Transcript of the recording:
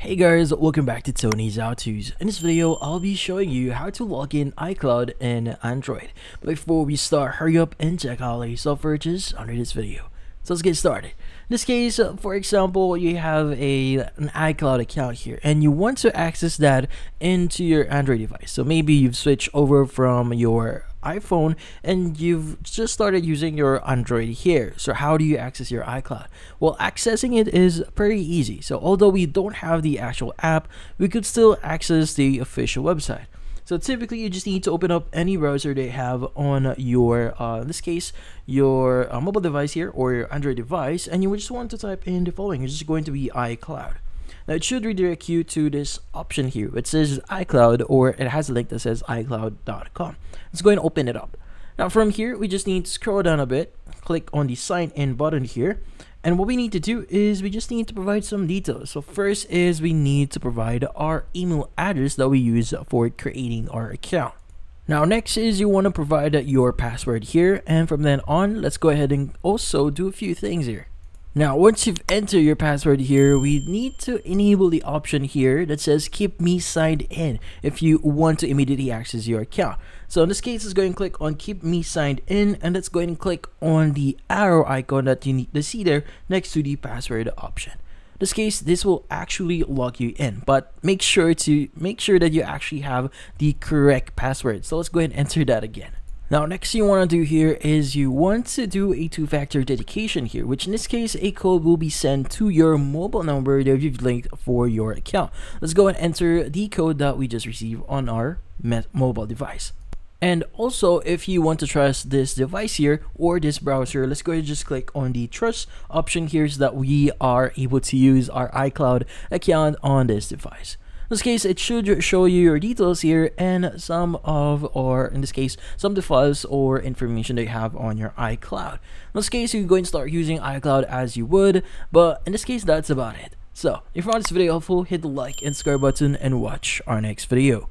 Hey guys, welcome back to Tony's How To's. In this video, I'll be showing you how to log in iCloud and Android. But before we start, hurry up and check out all the software just under this video. So let's get started. In this case, for example, you have an iCloud account here and you want to access that into your Android device. So maybe you've switched over from your iPhone and you've just started using your Android here. So how do you access your iCloud? Well, accessing it is pretty easy. So although we don't have the actual app, we could still access the official website. So typically you just need to open up any browser they have on your, in this case, your mobile device here or your Android device, and you just want to type in the following. It's just going to be iCloud. Now it should redirect you to this option here. It says iCloud, or it has a link that says iCloud.com. Let's go ahead and open it up. Now from here, we just need to scroll down a bit, click on the sign in button here. And what we need to do is we just need to provide some details. So first is we need to provide our email address that we use for creating our account. Now next is you want to provide your password here. And from then on, let's go ahead and also do a few things here. Now, once you've entered your password here, we need to enable the option here that says keep me signed in if you want to immediately access your account. So in this case, let's go and click on keep me signed in, and let's go ahead and click on the arrow icon that you need to see there next to the password option. In this case, this will actually log you in, but make sure that you actually have the correct password. So let's go ahead and enter that again. Now, next you want to do here is you want to do a two-factor authentication here, which in this case, a code will be sent to your mobile number that you've linked for your account. Let's go and enter the code that we just received on our mobile device. And also, if you want to trust this device here or this browser, let's go ahead and just click on the trust option here so that we are able to use our iCloud account on this device. In this case, it should show you your details here and some of the files or information that you have on your iCloud. In this case, you can go and start using iCloud as you would, but in this case, that's about it. So if you found this video helpful, hit the like and subscribe button and watch our next video.